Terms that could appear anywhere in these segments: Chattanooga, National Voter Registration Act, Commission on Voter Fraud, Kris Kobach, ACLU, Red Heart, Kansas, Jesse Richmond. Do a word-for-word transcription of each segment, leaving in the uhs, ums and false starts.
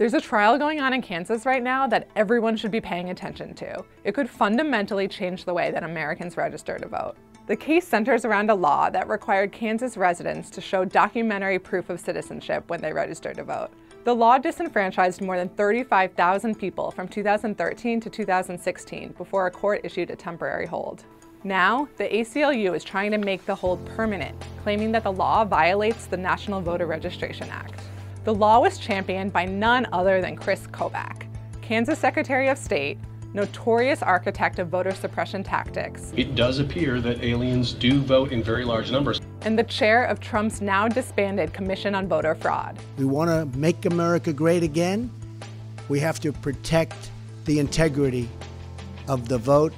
There's a trial going on in Kansas right now that everyone should be paying attention to. It could fundamentally change the way that Americans register to vote. The case centers around a law that required Kansas residents to show documentary proof of citizenship when they registered to vote. The law disenfranchised more than thirty-five thousand people from two thousand thirteen to two thousand sixteen before a court issued a temporary hold. Now, the A C L U is trying to make the hold permanent, claiming that the law violates the National Voter Registration Act. The law was championed by none other than Kris Kobach, Kansas Secretary of State, notorious architect of voter suppression tactics. It does appear that aliens do vote in very large numbers. And the chair of Trump's now disbanded Commission on Voter Fraud. We want to make America great again. We have to protect the integrity of the vote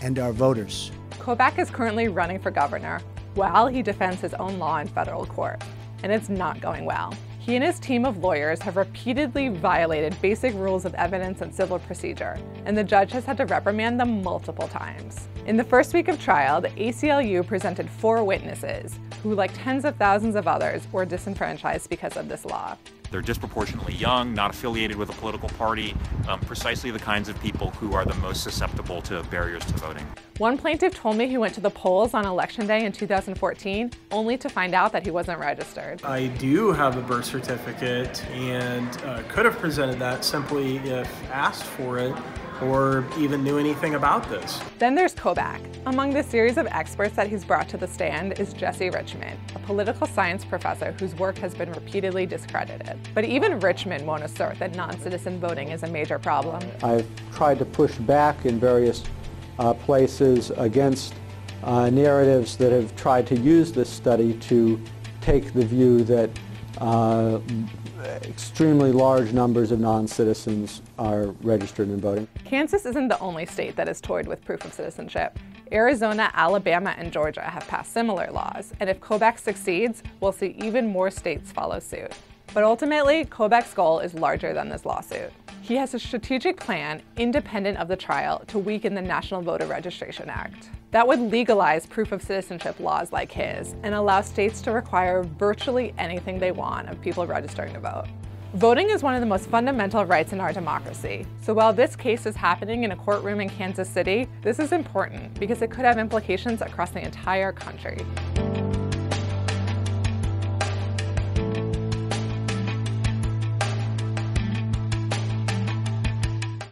and our voters. Kobach is currently running for governor while he defends his own law in federal court, and it's not going well. He and his team of lawyers have repeatedly violated basic rules of evidence and civil procedure, and the judge has had to reprimand them multiple times. In the first week of trial, the A C L U presented four witnesses who, like tens of thousands of others, were disenfranchised because of this law. They're disproportionately young, not affiliated with a political party, um, precisely the kinds of people who are the most susceptible to barriers to voting. One plaintiff told me he went to the polls on election day in two thousand fourteen only to find out that he wasn't registered. I do have a birth certificate and uh, could have presented that simply if asked for it or even knew anything about this. Then there's Kobach. Among the series of experts that he's brought to the stand is Jesse Richmond, a political science professor whose work has been repeatedly discredited. But even Richmond won't assert that non-citizen voting is a major problem. I've tried to push back in various Uh, places against uh, narratives that have tried to use this study to take the view that uh, extremely large numbers of non-citizens are registered in voting. Kansas isn't the only state that has toyed with proof of citizenship. Arizona, Alabama, and Georgia have passed similar laws, and if Kobach succeeds, we'll see even more states follow suit. But ultimately, Kobach's goal is larger than this lawsuit. He has a strategic plan, independent of the trial, to weaken the National Voter Registration Act. That would legalize proof of citizenship laws like his and allow states to require virtually anything they want of people registering to vote. Voting is one of the most fundamental rights in our democracy. So while this case is happening in a courtroom in Kansas City, this is important because it could have implications across the entire country.